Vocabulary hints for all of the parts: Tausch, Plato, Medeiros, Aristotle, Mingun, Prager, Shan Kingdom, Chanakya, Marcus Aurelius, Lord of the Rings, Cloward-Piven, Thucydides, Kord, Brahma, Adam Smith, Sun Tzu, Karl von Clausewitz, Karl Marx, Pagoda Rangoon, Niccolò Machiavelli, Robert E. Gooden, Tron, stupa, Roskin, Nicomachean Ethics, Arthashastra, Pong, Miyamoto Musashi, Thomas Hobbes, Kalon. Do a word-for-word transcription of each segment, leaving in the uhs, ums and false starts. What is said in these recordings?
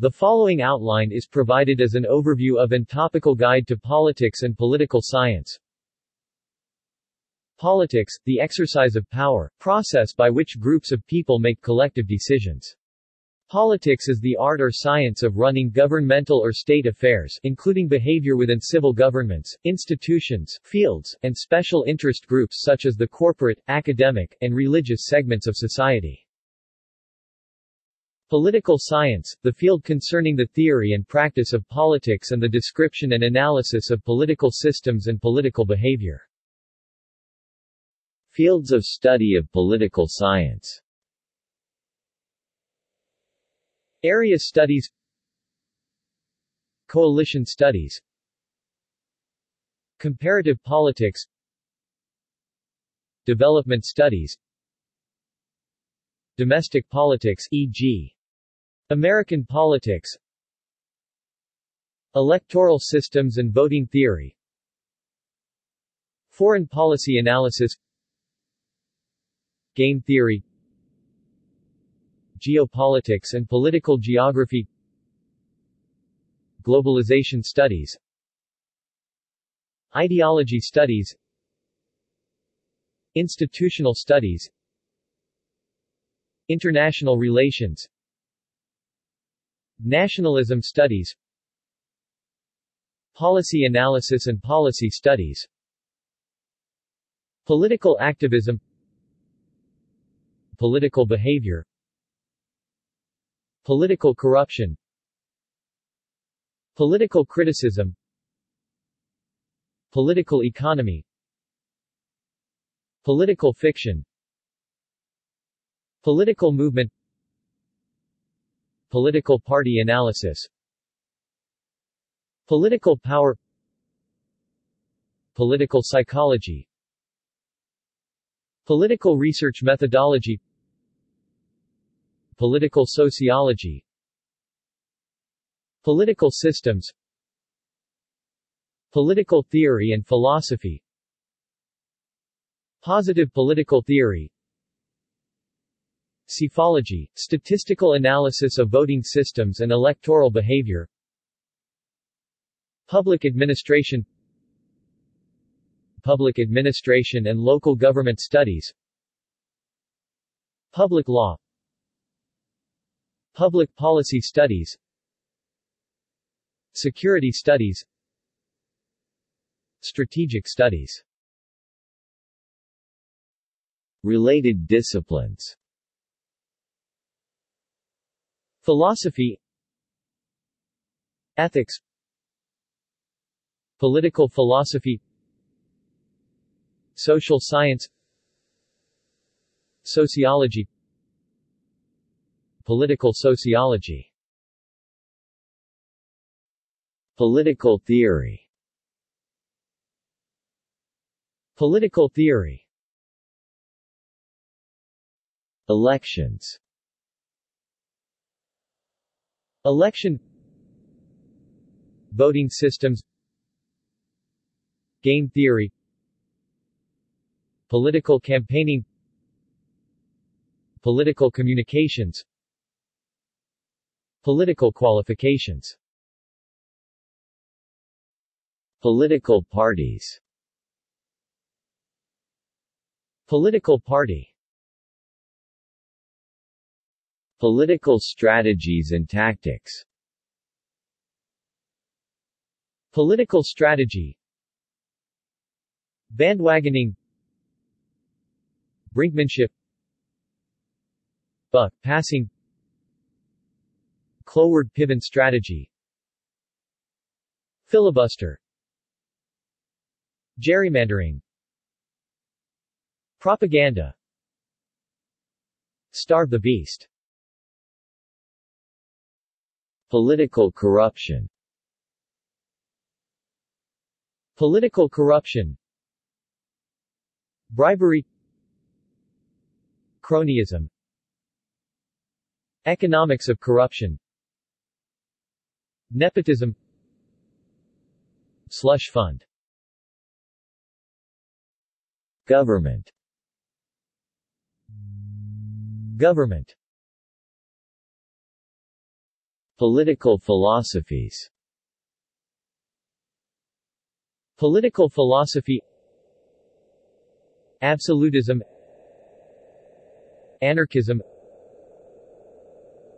The following outline is provided as an overview of and topical guide to politics and political science. Politics, the exercise of power, process by which groups of people make collective decisions. Politics is the art or science of running governmental or state affairs, including behavior within civil governments, institutions, fields, and special interest groups such as the corporate, academic, and religious segments of society. Political science, the field concerning the theory and practice of politics and the description and analysis of political systems and political behavior. Fields of study of political science. Area studies, coalition studies, comparative politics, development studies, domestic politics, for example, American politics, electoral systems and voting theory, foreign policy analysis, game theory, geopolitics and political geography, globalization studies, ideology studies, institutional studies, international relations, nationalism studies, policy analysis and policy studies, political activism, political behavior, political corruption, political criticism, political economy, political fiction, political movement, political party analysis, political power, political psychology, political research methodology, political sociology, political systems, political theory and philosophy, positive political theory, cephalogy, statistical analysis of voting systems and electoral behavior, public administration, public administration and local government studies, public law, public policy studies, security studies, strategic studies. Related disciplines: philosophy, ethics, political philosophy, social science, sociology, political sociology. Political theory. Political theory. Elections. Election, voting systems, game theory, political campaigning, political communications, political qualifications, political parties, political party, political strategies and tactics, political strategy, bandwagoning, brinkmanship, buck passing, Cloward-Piven strategy, filibuster, gerrymandering, propaganda, starve the beast. Political corruption. Political corruption, bribery, cronyism, economics of corruption, nepotism, slush fund. Government. Government. Political philosophies. Political philosophy. Absolutism, anarchism,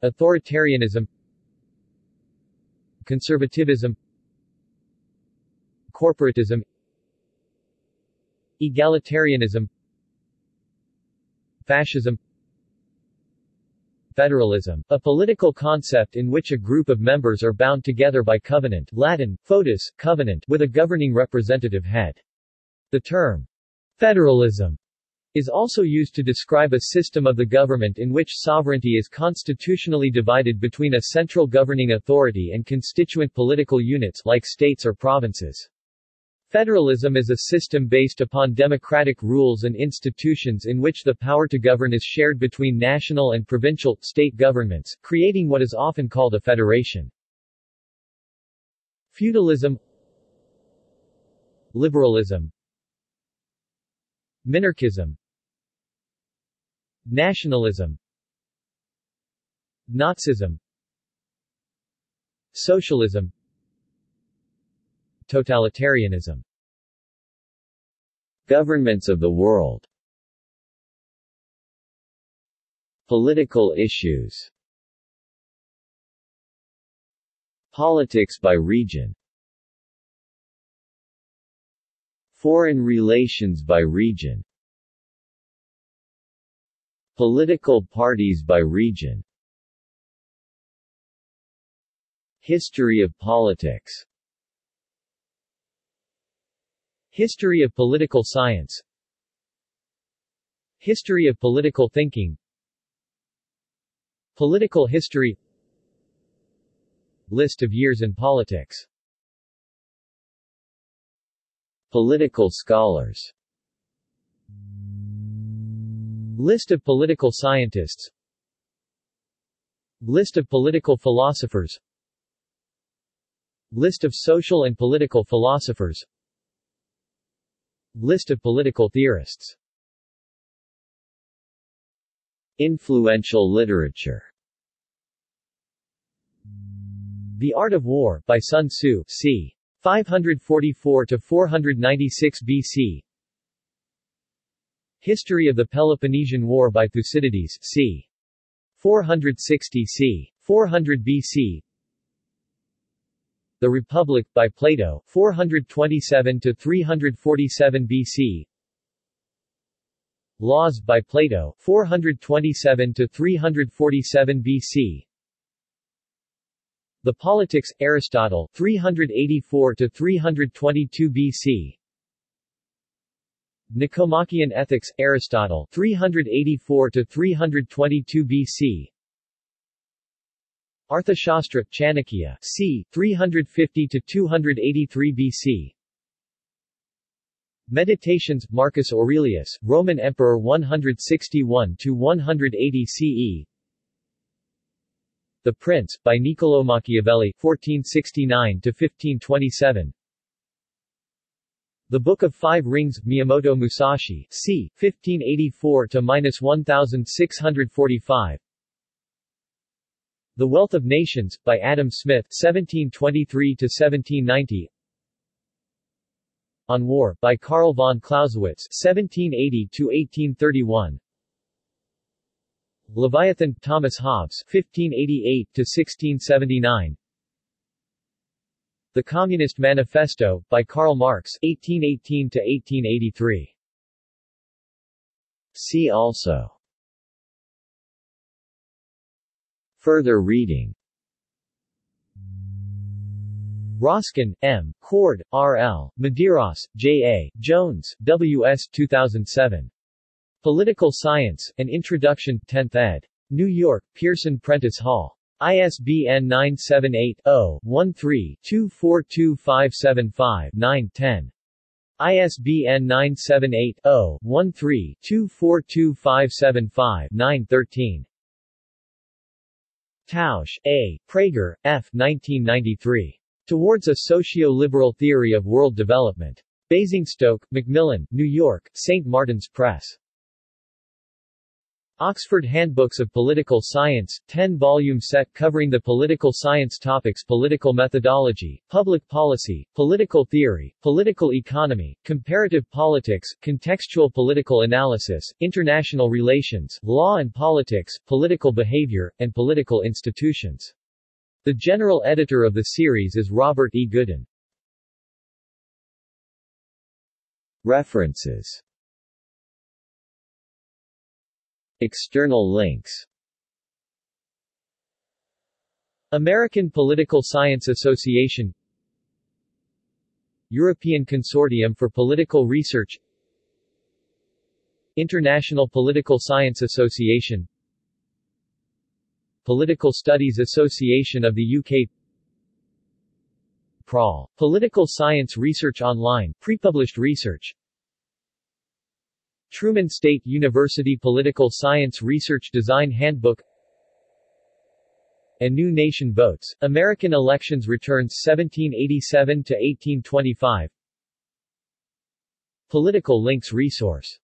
authoritarianism, conservatism, corporatism, egalitarianism, fascism, federalism, a political concept in which a group of members are bound together by covenant (Latin, foetus, covenant) with a governing representative head. The term federalism is also used to describe a system of the government in which sovereignty is constitutionally divided between a central governing authority and constituent political units like states or provinces. Federalism is a system based upon democratic rules and institutions in which the power to govern is shared between national and provincial, state governments, creating what is often called a federation. Feudalism, liberalism, minarchism, nationalism, Nazism, socialism, totalitarianism. Governments of the world. Political issues. Politics by region. Foreign relations by region. Political parties by region. History of politics. History of political science. History of political thinking. Political history. List of years in politics. Political scholars. List of political scientists. List of political philosophers. List of social and political philosophers. List of political theorists. Influential literature. The Art of War, by Sun Tzu, c. five forty-four to four ninety-six B C. History of the Peloponnesian War by Thucydides, c. four sixty to four hundred B C. The Republic, by Plato, four twenty-seven to three forty-seven B C. Laws, by Plato, four twenty-seven to three forty-seven B C. The Politics, Aristotle, three eighty-four to three twenty-two B C. Nicomachean Ethics, Aristotle, three eighty-four to three twenty-two B C. Arthashastra, Chanakya, c. three fifty to two eighty-three B C. Meditations, Marcus Aurelius, Roman Emperor, one sixty-one to one eighty C E. The Prince, by Niccolò Machiavelli, fourteen sixty-nine to fifteen twenty-seven. The Book of Five Rings, Miyamoto Musashi, c. fifteen eighty-four to sixteen forty-five. The Wealth of Nations, by Adam Smith, seventeen twenty-three to seventeen ninety. On War, by Karl von Clausewitz, seventeen eighty to eighteen thirty-one. Leviathan, Thomas Hobbes, fifteen eighty-eight to sixteen seventy-nine. The Communist Manifesto, by Karl Marx, eighteen eighteen to eighteen eighty-three. See also. Further reading. Roskin, M., Kord, R L, Medeiros, J A, Jones, W S two thousand seven. Political Science, An Introduction, tenth ed. New York, Pearson Prentice Hall. I S B N nine seven eight zero one three two four two five seven five nine one zero. I S B N nine seven eight zero one three two four two five seven five nine one three. Tausch, A., Prager, F. nineteen ninety-three. Towards a Socio-Liberal Theory of World Development. Basingstoke, Macmillan, New York, Saint Martin's Press. Oxford Handbooks of Political Science, ten-volume set covering the political science topics: political methodology, public policy, political theory, political economy, comparative politics, contextual political analysis, international relations, law and politics, political behavior, and political institutions. The general editor of the series is Robert E. Gooden. References. External links. American Political Science Association, European Consortium for Political Research, International Political Science Association, Political Studies Association of the U K, P R A L, Political Science Research Online, prepublished research, Truman State University Political Science Research Design Handbook, A New Nation Votes, American Elections Returns seventeen eighty-seven to eighteen twenty-five. Political Links Resource.